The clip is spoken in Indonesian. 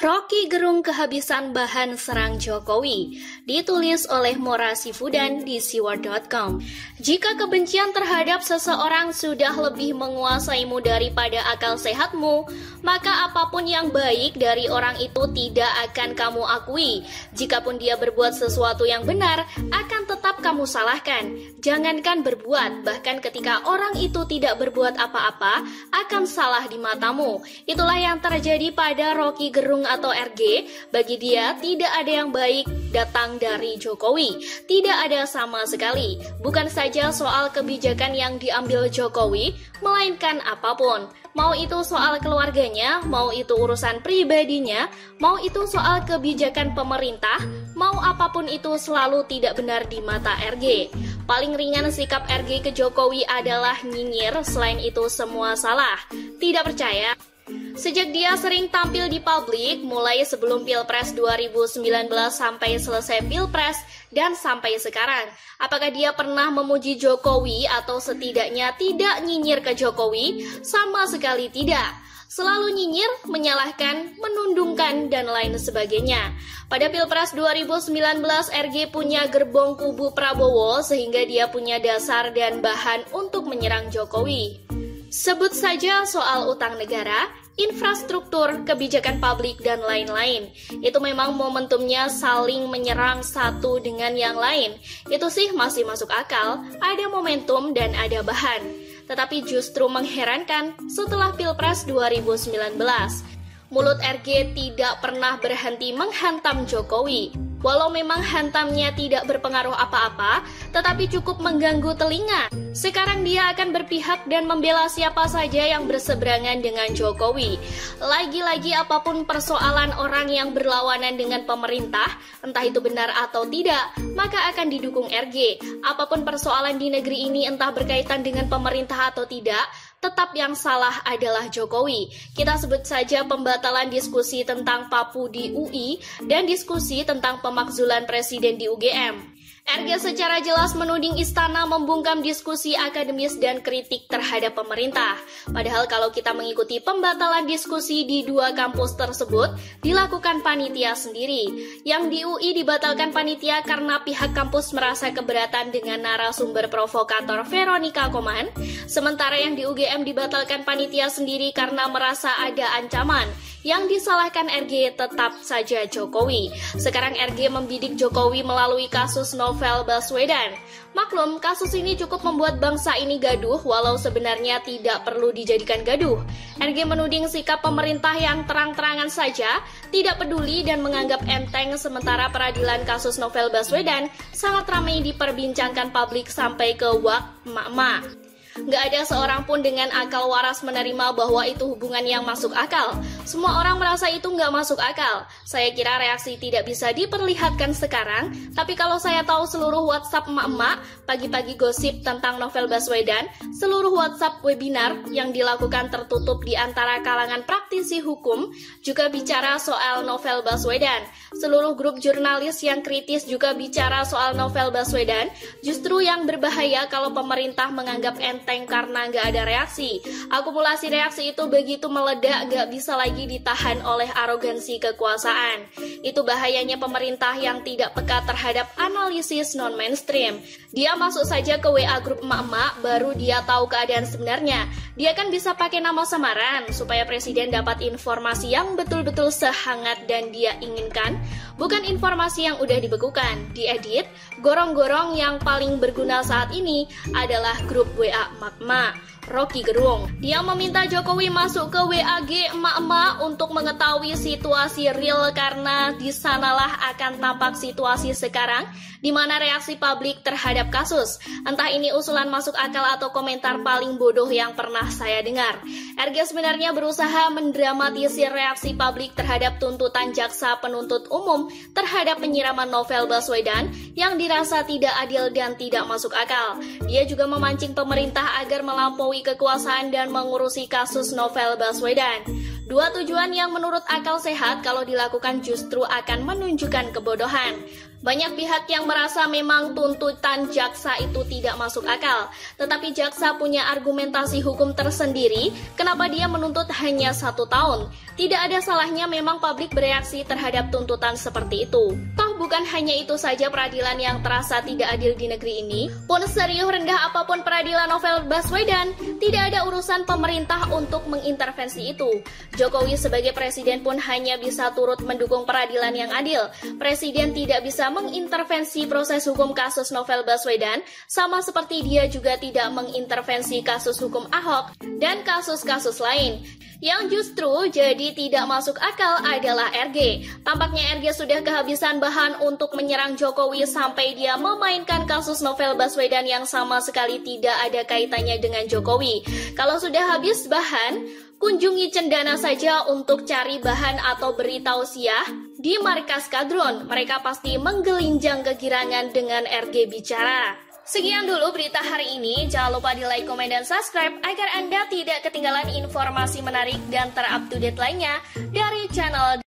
Rocky Gerung kehabisan bahan serang Jokowi, ditulis oleh Mora Sifudan di Siwa.com. Jika kebencian terhadap seseorang sudah lebih menguasaimu daripada akal sehatmu, maka apapun yang baik dari orang itu tidak akan kamu akui. Jikapun dia berbuat sesuatu yang benar, akan tetap kamu salahkan. Jangankan berbuat, bahkan ketika orang itu tidak berbuat apa-apa, akan salah di matamu. Itulah yang terjadi pada Rocky Gerung atau RG. Bagi dia tidak ada yang baik datang dari Jokowi, tidak ada sama sekali. Bukan saja soal kebijakan yang diambil Jokowi, melainkan apapun. Mau itu soal keluarganya, mau itu urusan pribadinya, mau itu soal kebijakan pemerintah, mau apapun itu selalu tidak benar di mata RG. Paling ringan sikap RG ke Jokowi adalah nyinyir, selain itu semua salah. Tidak percaya? Sejak dia sering tampil di publik, mulai sebelum Pilpres 2019 sampai selesai Pilpres dan sampai sekarang, apakah dia pernah memuji Jokowi atau setidaknya tidak nyinyir ke Jokowi? Sama sekali tidak. Selalu nyinyir, menyalahkan, menundungkan, dan lain sebagainya. Pada Pilpres 2019, RG punya gerbong kubu Prabowo sehingga dia punya dasar dan bahan untuk menyerang Jokowi. Sebut saja soal utang negara, infrastruktur, kebijakan publik, dan lain-lain. Itu memang momentumnya saling menyerang satu dengan yang lain. Itu sih masih masuk akal, ada momentum dan ada bahan. Tetapi justru mengherankan setelah Pilpres 2019, mulut RG tidak pernah berhenti menghantam Jokowi. Walau memang hantamnya tidak berpengaruh apa-apa, tetapi cukup mengganggu telinga. Sekarang dia akan berpihak dan membela siapa saja yang berseberangan dengan Jokowi. Lagi-lagi apapun persoalan orang yang berlawanan dengan pemerintah, entah itu benar atau tidak, maka akan didukung RG. Apapun persoalan di negeri ini entah berkaitan dengan pemerintah atau tidak, tetap yang salah adalah Jokowi. Kita sebut saja pembatalan diskusi tentang Papu di UI dan diskusi tentang pemakzulan presiden di UGM. RG secara jelas menuding istana membungkam diskusi akademis dan kritik terhadap pemerintah. Padahal kalau kita mengikuti pembatalan diskusi di dua kampus tersebut, dilakukan panitia sendiri. Yang di UI dibatalkan panitia karena pihak kampus merasa keberatan dengan narasumber provokator Veronica Koman. Sementara yang di UGM dibatalkan panitia sendiri karena merasa ada ancaman. Yang disalahkan RG tetap saja Jokowi. Sekarang RG membidik Jokowi melalui kasus Novel Baswedan. Maklum, kasus ini cukup membuat bangsa ini gaduh, walau sebenarnya tidak perlu dijadikan gaduh. RG menuding sikap pemerintah yang terang-terangan saja, tidak peduli dan menganggap enteng, sementara peradilan kasus Novel Baswedan sangat ramai diperbincangkan publik sampai ke wak mama. Nggak ada seorang pun dengan akal waras menerima bahwa itu hubungan yang masuk akal. Semua orang merasa itu nggak masuk akal. Saya kira reaksi tidak bisa diperlihatkan sekarang, tapi kalau saya tahu seluruh WhatsApp emak-emak, pagi-pagi gosip tentang Novel Baswedan, seluruh WhatsApp webinar yang dilakukan tertutup di antara kalangan praktisi hukum juga bicara soal Novel Baswedan. Seluruh grup jurnalis yang kritis juga bicara soal Novel Baswedan. Justru yang berbahaya kalau pemerintah menganggap enteng karena nggak ada reaksi. Akumulasi reaksi itu begitu meledak, nggak bisa lagi ditahan oleh arogansi kekuasaan. Itu bahayanya pemerintah yang tidak peka terhadap analisis non-mainstream. Dia masuk saja ke WA grup emak-emak, baru dia tahu keadaan sebenarnya. Dia kan bisa pakai nama samaran supaya presiden dapat informasi yang betul-betul sehangat dan dia inginkan. Bukan informasi yang udah dibekukan, diedit. Gorong-gorong yang paling berguna saat ini adalah grup WA Magma. Rocky Gerung, dia meminta Jokowi masuk ke WAG emak-emak untuk mengetahui situasi real, karena disanalah akan tampak situasi sekarang di mana reaksi publik terhadap kasus. Entah ini usulan masuk akal atau komentar paling bodoh yang pernah saya dengar. RG sebenarnya berusaha mendramatisir reaksi publik terhadap tuntutan jaksa penuntut umum terhadap penyiraman Novel Baswedan yang dirasa tidak adil dan tidak masuk akal. Dia juga memancing pemerintah agar melampaui kekuasaan dan mengurusi kasus Novel Baswedan. Dua tujuan yang menurut akal sehat kalau dilakukan justru akan menunjukkan kebodohan. Banyak pihak yang merasa memang tuntutan jaksa itu tidak masuk akal, tetapi jaksa punya argumentasi hukum tersendiri kenapa dia menuntut hanya 1 tahun. Tidak ada salahnya memang publik bereaksi terhadap tuntutan seperti itu. Toh bukan hanya itu saja peradilan yang terasa tidak adil di negeri ini, pun serius rendah apapun peradilan Novel Baswedan, tidak ada urusan pemerintah untuk mengintervensi itu. Jokowi sebagai presiden pun hanya bisa turut mendukung peradilan yang adil. Presiden tidak bisa mengintervensi proses hukum kasus Novel Baswedan, sama seperti dia juga tidak mengintervensi kasus hukum Ahok dan kasus-kasus lain. Yang justru jadi tidak masuk akal adalah RG. Tampaknya RG sudah kehabisan bahan untuk menyerang Jokowi sampai dia memainkan kasus Novel Baswedan yang sama sekali tidak ada kaitannya dengan Jokowi. Kalau sudah habis bahan, kunjungi Cendana saja untuk cari bahan atau berita Syiah di markas Kadron. Mereka pasti menggelinjang kegirangan dengan RG bicara. Sekian dulu berita hari ini. Jangan lupa di like, komen, dan subscribe agar Anda tidak ketinggalan informasi menarik dan terupdate lainnya dari channel